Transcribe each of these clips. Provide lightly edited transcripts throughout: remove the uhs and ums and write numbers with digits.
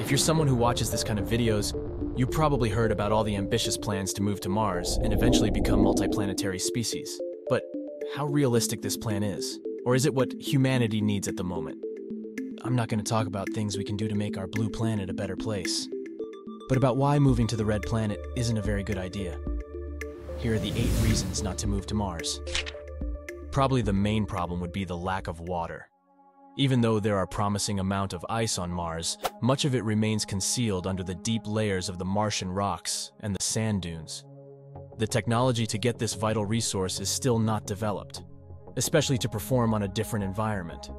If you're someone who watches this kind of videos, you probably heard about all the ambitious plans to move to Mars and eventually become multiplanetary species. But how realistic this plan is? Or is it what humanity needs at the moment? I'm not going to talk about things we can do to make our blue planet a better place, but about why moving to the red planet isn't a very good idea. Here are the 8 reasons not to move to Mars. Probably the main problem would be the lack of water. Even though there are promising amounts of ice on Mars, much of it remains concealed under the deep layers of the Martian rocks and the sand dunes. The technology to get this vital resource is still not developed, especially to perform on a different environment.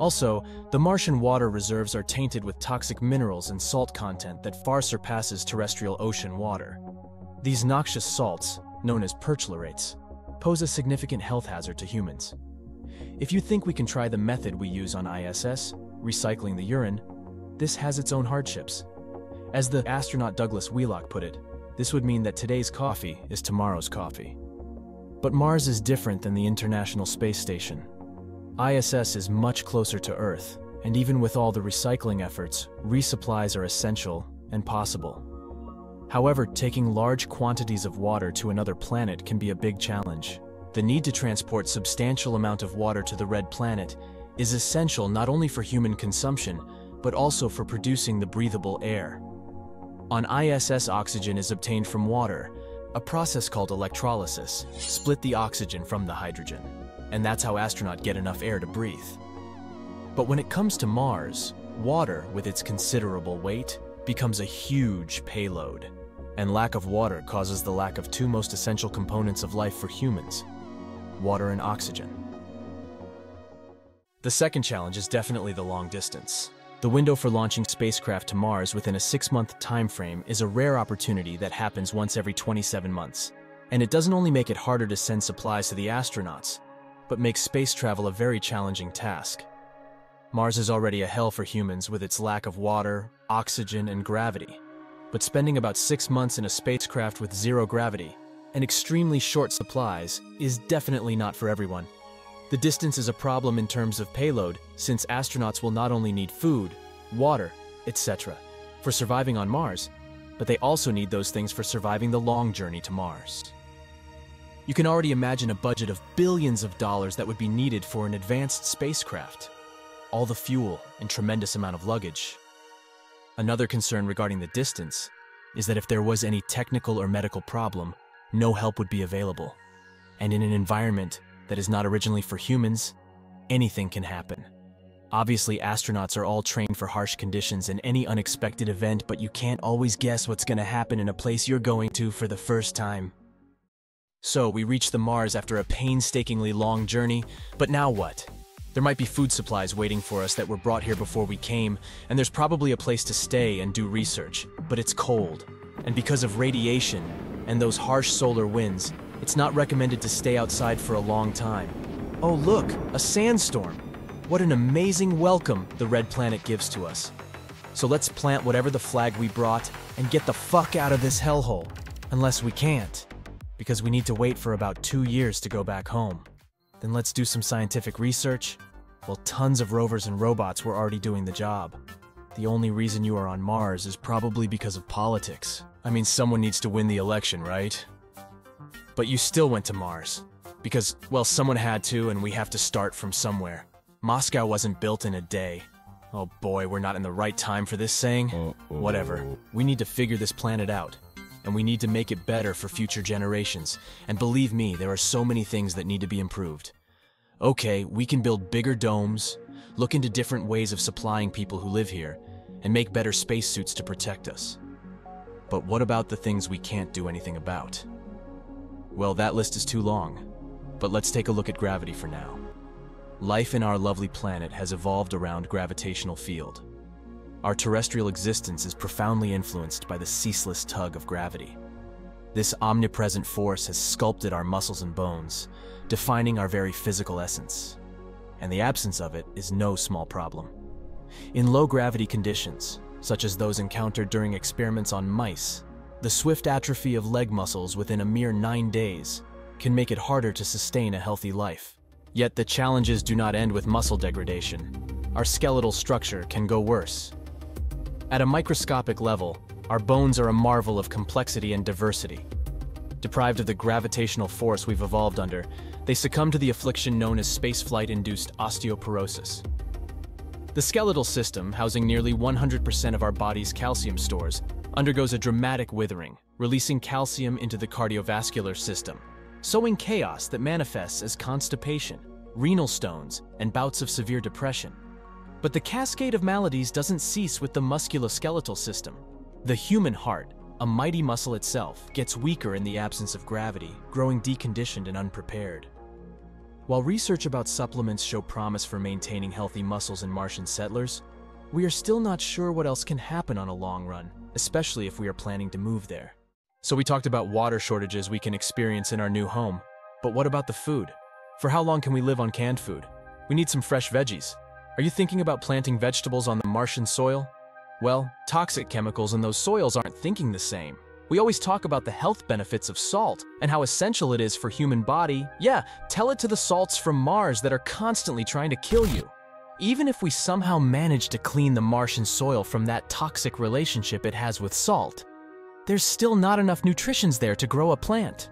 Also, the Martian water reserves are tainted with toxic minerals and salt content that far surpasses terrestrial ocean water. These noxious salts, known as perchlorates, pose a significant health hazard to humans. If you think we can try the method we use on ISS, recycling the urine, this has its own hardships. As the astronaut Douglas Wheelock put it, this would mean that today's coffee is tomorrow's coffee. But Mars is different than the International Space Station. ISS is much closer to Earth, and even with all the recycling efforts, resupplies are essential and possible. However, taking large quantities of water to another planet can be a big challenge. The need to transport substantial amount of water to the red planet is essential not only for human consumption, but also for producing the breathable air. On ISS, oxygen is obtained from water. A process called electrolysis split the oxygen from the hydrogen, and that's how astronauts get enough air to breathe. But when it comes to Mars, water, with its considerable weight, becomes a huge payload, and lack of water causes the lack of 2 most essential components of life for humans: water and oxygen. The second challenge is definitely the long distance. The window for launching spacecraft to Mars within a 6-month time frame is a rare opportunity that happens once every 27 months. And it doesn't only make it harder to send supplies to the astronauts, but makes space travel a very challenging task. Mars is already a hell for humans with its lack of water, oxygen, and gravity. But spending about 6 months in a spacecraft with zero gravity and extremely short supplies is definitely not for everyone. The distance is a problem in terms of payload, since astronauts will not only need food, water, etc. for surviving on Mars, but they also need those things for surviving the long journey to Mars. You can already imagine a budget of billions of dollars that would be needed for an advanced spacecraft, all the fuel and tremendous amount of luggage. Another concern regarding the distance is that if there was any technical or medical problem, no help would be available. And in an environment that is not originally for humans, anything can happen. Obviously, astronauts are all trained for harsh conditions and any unexpected event, but you can't always guess what's going to happen in a place you're going to for the first time. So we reach the Mars after a painstakingly long journey, but now what? There might be food supplies waiting for us that were brought here before we came, and there's probably a place to stay and do research, but it's cold. And because of radiation, and those harsh solar winds, it's not recommended to stay outside for a long time. Oh look, a sandstorm! What an amazing welcome the red planet gives to us. So let's plant whatever the flag we brought and get the fuck out of this hellhole. Unless we can't, because we need to wait for about 2 years to go back home. Then let's do some scientific research. Well, tons of rovers and robots were already doing the job. The only reason you are on Mars is probably because of politics. I mean, someone needs to win the election, right? But you still went to Mars. Because, well, someone had to, and we have to start from somewhere. Moscow wasn't built in a day. Oh boy, we're not in the right time for this saying. Whatever. We need to figure this planet out. And we need to make it better for future generations. And believe me, there are so many things that need to be improved. Okay, we can build bigger domes, look into different ways of supplying people who live here, and make better spacesuits to protect us. But what about the things we can't do anything about? Well, that list is too long, but let's take a look at gravity for now. Life in our lovely planet has evolved around gravitational field. Our terrestrial existence is profoundly influenced by the ceaseless tug of gravity. This omnipresent force has sculpted our muscles and bones, defining our very physical essence. And the absence of it is no small problem. In low gravity conditions, such as those encountered during experiments on mice, the swift atrophy of leg muscles within a mere 9 days can make it harder to sustain a healthy life. Yet the challenges do not end with muscle degradation. Our skeletal structure can go worse. At a microscopic level, our bones are a marvel of complexity and diversity. Deprived of the gravitational force we've evolved under, they succumb to the affliction known as spaceflight-induced osteoporosis. The skeletal system, housing nearly 100% of our body's calcium stores, undergoes a dramatic withering, releasing calcium into the cardiovascular system, sowing chaos that manifests as constipation, renal stones, and bouts of severe depression. But the cascade of maladies doesn't cease with the musculoskeletal system. The human heart, a mighty muscle itself, gets weaker in the absence of gravity, growing deconditioned and unprepared. While research about supplements show promise for maintaining healthy muscles in Martian settlers, we are still not sure what else can happen on a long run, especially if we are planning to move there. So we talked about water shortages we can experience in our new home, but what about the food? For how long can we live on canned food? We need some fresh veggies. Are you thinking about planting vegetables on the Martian soil? Well, toxic chemicals in those soils aren't thinking the same. We always talk about the health benefits of salt and how essential it is for human body. Yeah, tell it to the salts from Mars that are constantly trying to kill you. Even if we somehow manage to clean the Martian soil from that toxic relationship it has with salt, there's still not enough nutrients there to grow a plant.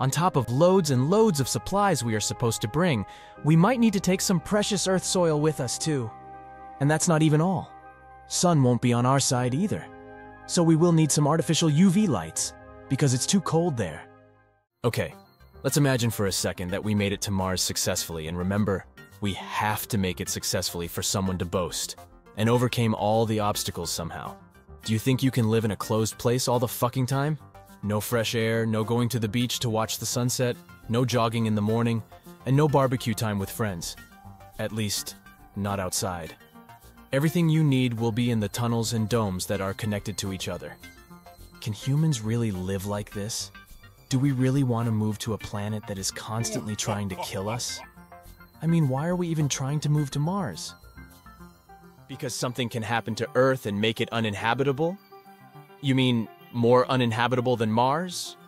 On top of loads and loads of supplies we are supposed to bring, we might need to take some precious Earth soil with us too. And that's not even all. Sun won't be on our side either. So we will need some artificial UV lights, because it's too cold there. Okay, let's imagine for a second that we made it to Mars successfully, and remember, we have to make it successfully for someone to boast, and overcame all the obstacles somehow. Do you think you can live in a closed place all the fucking time? No fresh air, no going to the beach to watch the sunset, no jogging in the morning, and no barbecue time with friends. At least, not outside. Everything you need will be in the tunnels and domes that are connected to each other. Can humans really live like this? Do we really want to move to a planet that is constantly trying to kill us? I mean, why are we even trying to move to Mars? Because something can happen to Earth and make it uninhabitable? You mean more uninhabitable than Mars?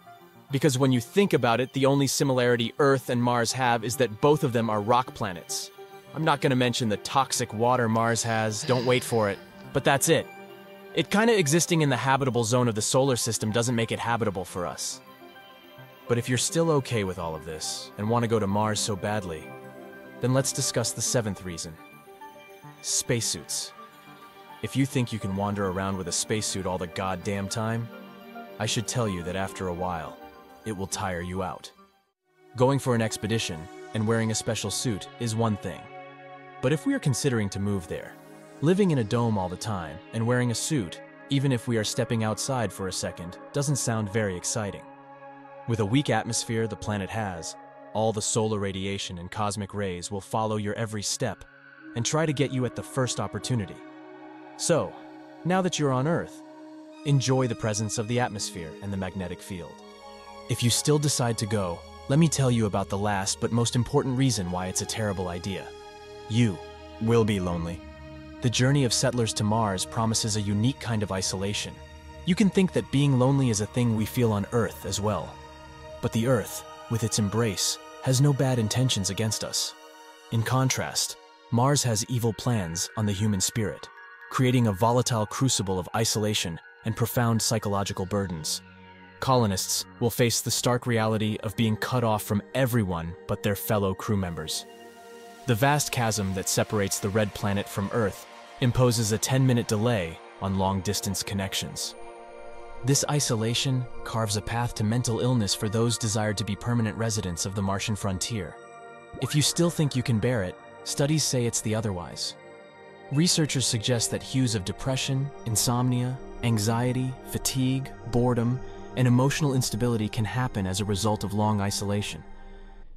Because when you think about it, the only similarity Earth and Mars have is that both of them are rock planets. I'm not going to mention the toxic water Mars has, don't wait for it, but that's it. It kind of existing in the habitable zone of the solar system doesn't make it habitable for us. But if you're still okay with all of this and want to go to Mars so badly, then let's discuss the seventh reason. Spacesuits. If you think you can wander around with a spacesuit all the goddamn time, I should tell you that after a while, it will tire you out. Going for an expedition and wearing a special suit is one thing. But if we are considering to move there, living in a dome all the time and wearing a suit, even if we are stepping outside for a second, doesn't sound very exciting. With a weak atmosphere the planet has, all the solar radiation and cosmic rays will follow your every step and try to get you at the first opportunity. So, now that you're on Earth, enjoy the presence of the atmosphere and the magnetic field. If you still decide to go, let me tell you about the last but most important reason why it's a terrible idea. You will be lonely. The journey of settlers to Mars promises a unique kind of isolation. You can think that being lonely is a thing we feel on Earth as well. But the Earth, with its embrace, has no bad intentions against us. In contrast, Mars has evil plans on the human spirit, creating a volatile crucible of isolation and profound psychological burdens. Colonists will face the stark reality of being cut off from everyone but their fellow crew members. The vast chasm that separates the red planet from Earth imposes a 10-minute delay on long-distance connections. This isolation carves a path to mental illness for those desired to be permanent residents of the Martian frontier. If you still think you can bear it, studies say it's the otherwise. Researchers suggest that hues of depression, insomnia, anxiety, fatigue, boredom, and emotional instability can happen as a result of long isolation.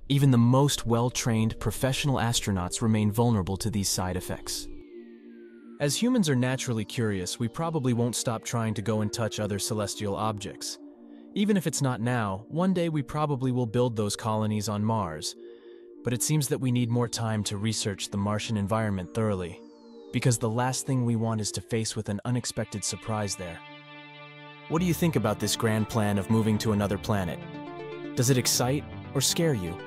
Even the most well-trained professional astronauts remain vulnerable to these side effects. As humans are naturally curious, we probably won't stop trying to go and touch other celestial objects. Even if it's not now, one day we probably will build those colonies on Mars. But it seems that we need more time to research the Martian environment thoroughly, because the last thing we want is to face with an unexpected surprise there. What do you think about this grand plan of moving to another planet? Does it excite or scare you?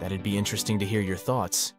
That'd be interesting to hear your thoughts.